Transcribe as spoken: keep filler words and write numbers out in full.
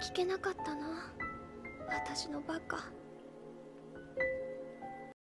聞けなかったな、私のバカ。